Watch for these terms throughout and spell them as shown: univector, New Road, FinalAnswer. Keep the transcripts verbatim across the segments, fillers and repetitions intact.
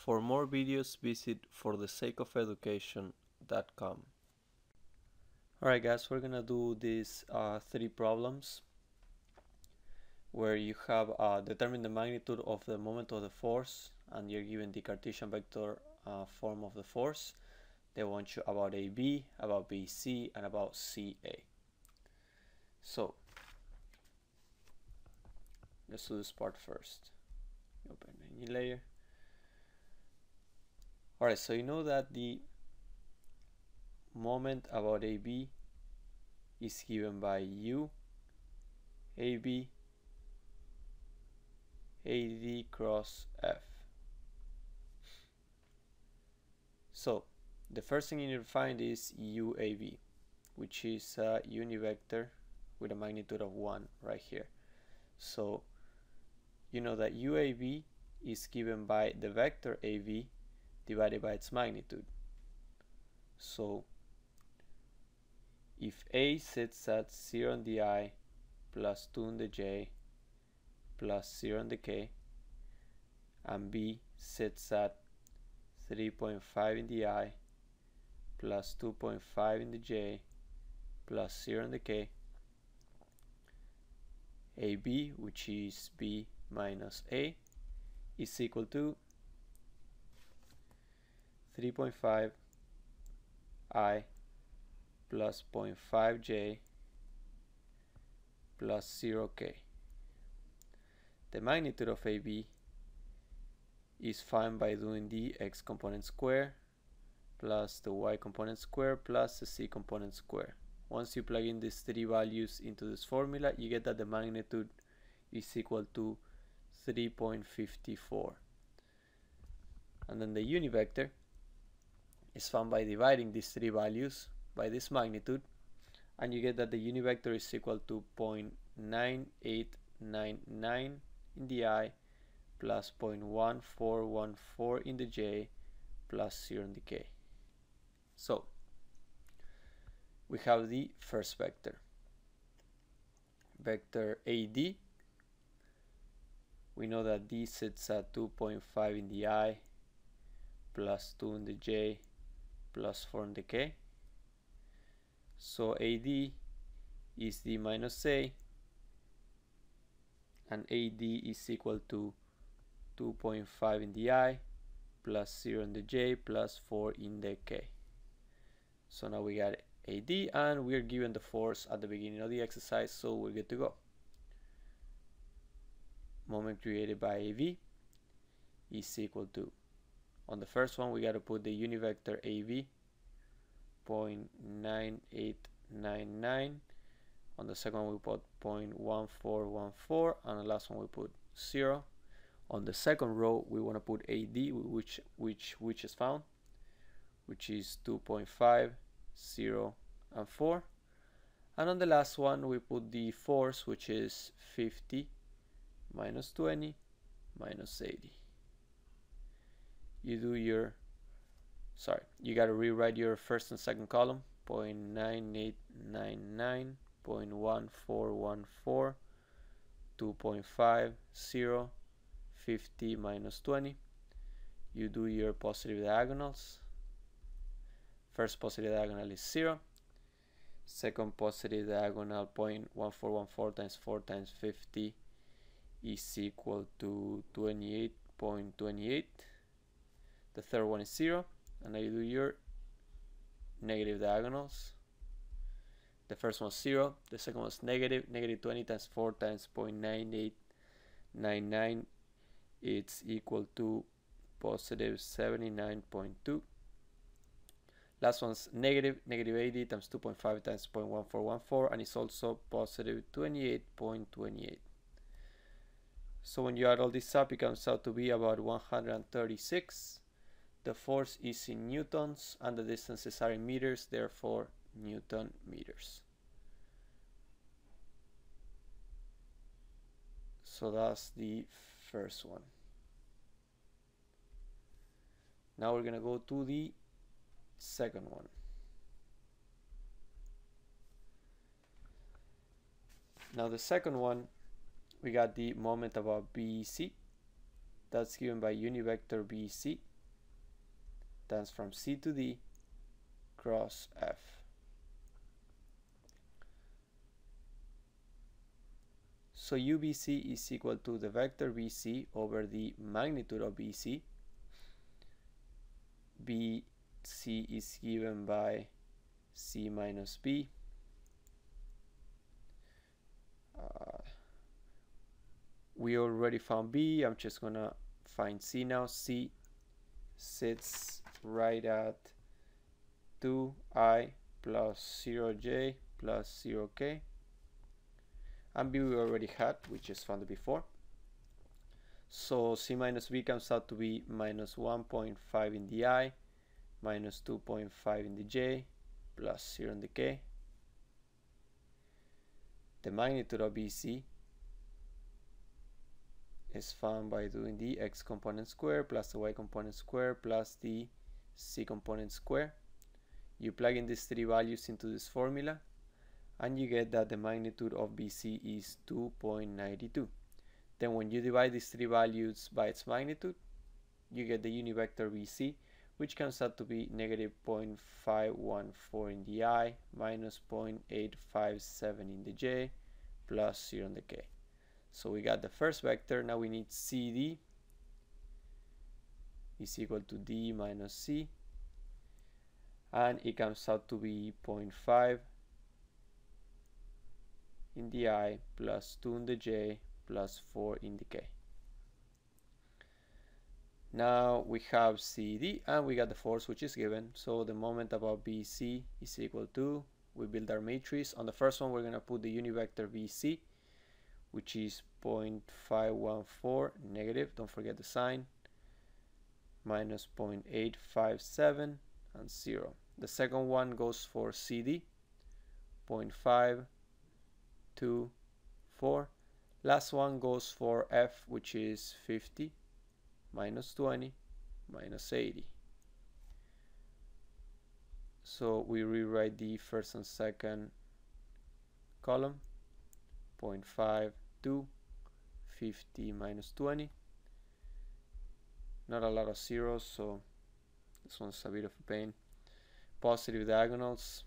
For more videos, visit for the sake of education dot com. Alright guys, we're gonna do these uh, three problems where you have uh, determine the magnitude of the moment of the force, and you're given the Cartesian vector uh, form of the force. They want you about A B, about B C, and about C A. So let's do this part first. Open a new layer. Alright, so you know that the moment about A B is given by U, A B, A D cross F. So the first thing you need to find is U A B, which is a univector with a magnitude of one right here. So you know that U A B is given by the vector A B divided by its magnitude. So if A sits at zero on the I plus two on the J plus zero on the K, and B sits at three point five in the I plus two point five in the J plus zero in the K, A B, which is B minus A, is equal to three point five I plus zero point five J plus zero K. The magnitude of A B is found by doing the x component square plus the y component square plus the z component square. Once you plug in these three values into this formula, you get that the magnitude is equal to three point five four. And then the univector is found by dividing these three values by this magnitude, and you get that the univector is equal to zero point nine eight nine nine in the I plus zero point one four one four in the J plus zero in the K. So we have the first vector, vector A D. We know that D sits at two point five in the I plus two in the J plus four in the K. So A D is D minus A, and A D is equal to two point five in the I plus zero in the J plus four in the K. So now we got A D, and we're given the force at the beginning of the exercise, so we're good to go. Moment created by A V is equal to, on the first one we got to put the univector A V, zero point nine eight nine nine. On the second one we put zero point one four one four, and the last one we put zero. On the second row we want to put A D, which which which is found, which is two point five, zero, and four. And on the last one we put the force, which is fifty minus twenty minus eighty. You do your sorry you got to rewrite your first and second column, zero point nine eight nine nine, zero point one four one four, two point five, zero, fifty minus twenty. You do your positive diagonals. First positive diagonal is zero, second positive diagonal zero point one four one four times four times fifty is equal to twenty-eight point two eight. The third one is zero, and now you do your negative diagonals. The first one is zero, the second one is negative, negative twenty times four times zero point nine eight nine nine, it's equal to positive seventy-nine point two. Last one's negative, negative eighty times two point five times zero point one four one four, and it's also positive twenty-eight point two eight. So when you add all this up, it comes out to be about one hundred thirty-six. The force is in newtons, and the distances are in meters, therefore Newton meters. So that's the first one. Now we're gonna go to the second one. Now the second one, we got the moment about B C, that's given by univector B C, that's from C to D cross F. So U B C is equal to the vector B C over the magnitude of B C. B C is given by C minus B. Uh, we already found B. I'm just gonna find C now. C sits right at two i plus zero j plus zero k, and B we already had, we just found it before. So C minus B comes out to be minus one point five in the I, minus two point five in the j, plus zero in the k. The magnitude of B C is found by doing the x component square plus the y component square plus the c component square. You plug in these three values into this formula and you get that the magnitude of B C is two point nine two. Then when you divide these three values by its magnitude, you get the univector B C, which comes out to be negative zero point five one four in the I, minus zero point eight five seven in the j, plus zero in the k. So we got the first vector. Now we need C D is equal to D minus C, and it comes out to be zero point five in the I, plus two in the j, plus four in the k. Now we have C D and we got the force which is given. So the moment about B C is equal to, we build our matrix. On the first one we're going to put the univector B C, which is zero point five one four negative, don't forget the sign, minus zero point eight five seven and zero. The second one goes for C D, zero point five two four. Last one goes for F, which is fifty, minus twenty, minus eighty. So we rewrite the first and second column, zero point five two, fifty minus twenty. Not a lot of zeros, so this one's a bit of a pain. Positive diagonals,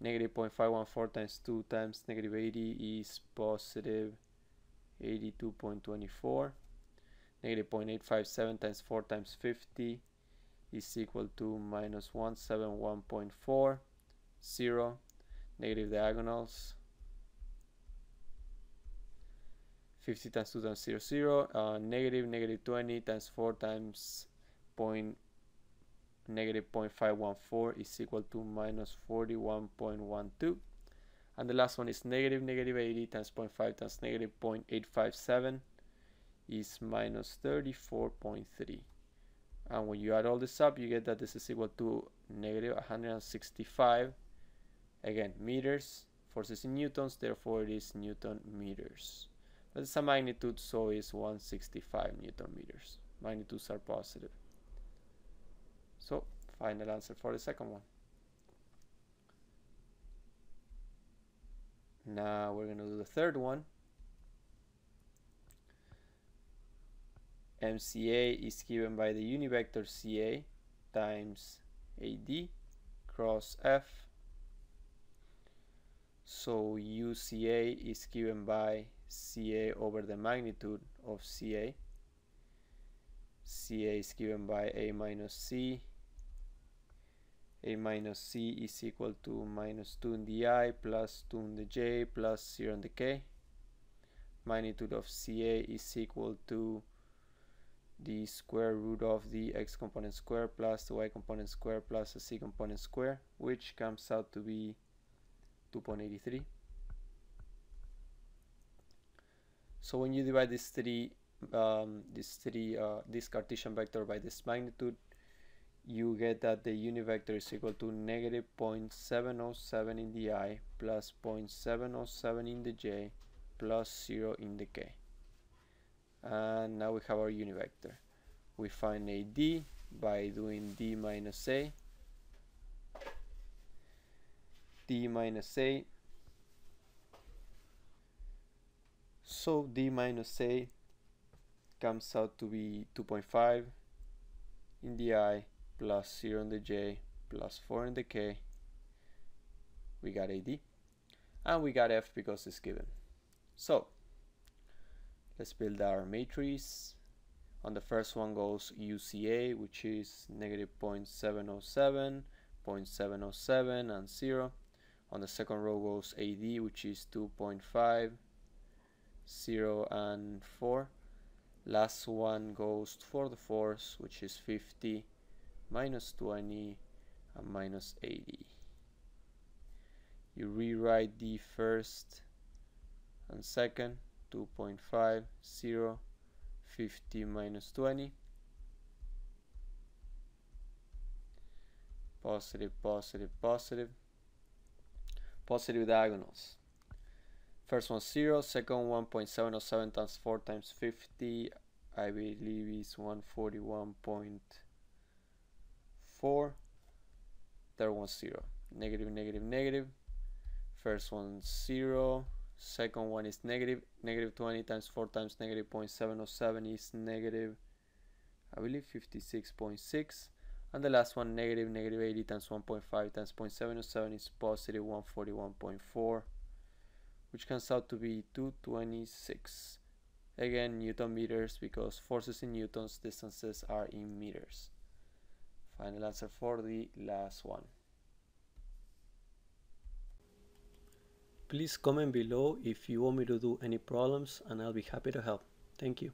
negative zero point five one four times two times negative eighty is positive eighty-two point two four. Negative zero point eight five seven times four times fifty is equal to minus one seventy-one point four, zero. Negative diagonals, fifty times two times zero, zero. Uh, negative negative twenty times four times point negative zero point five one four is equal to minus forty-one point one two. And the last one is negative negative eighty times zero point five times negative zero point eight five seven is minus thirty-four point three. And when you add all this up, you get that this is equal to negative one hundred sixty-five, again meters, forces in newtons, therefore it is newton meters. But it's a magnitude, so it's one hundred sixty-five newton meters. Magnitudes are positive. So final answer for the second one. Now we're going to do the third one. M C A is given by the univector C A times A D cross F. So U C A is given by C A over the magnitude of C A. C A is given by A minus C. A minus C is equal to minus two in the I, plus two in the j, plus zero in the k. Magnitude of C A is equal to the square root of the x component square plus the y component square plus the c component square, which comes out to be two point eight three. So when you divide these three, um, these three, uh, this Cartesian vector by this magnitude, you get that the univector is equal to negative zero point seven zero seven in the I, plus zero point seven zero seven in the j, plus zero in the k. And now we have our univector. We find A D by doing D minus A. D minus A. So D minus A comes out to be two point five in the I, plus zero in the J, plus four in the K. We got A D. And we got F because it's given. So let's build our matrix. On the first one goes U C A, which is negative zero point seven zero seven, zero point seven zero seven, and zero. On the second row goes A D, which is two point five, zero, and four. Last one goes for the fourth, which is fifty, minus twenty, and minus eighty. You rewrite the first and second, two point five, zero, fifty, minus twenty. Positive, positive, positive. Positive diagonals. First one zero, second one zero point seven zero seven times four times fifty, I believe is one forty-one point four. Third one zero, negative, negative, negative. First one zero, second one is negative, negative twenty times four times negative zero point seven zero seven is negative, I believe fifty-six point six. And the last one, negative, negative eighty times one point five times zero point seven zero seven is positive one forty-one point four. which comes out to be two twenty-six. Again, Newton meters, because forces in newtons, distances are in meters. Final answer for the last one. Please comment below if you want me to do any problems, and I'll be happy to help. Thank you.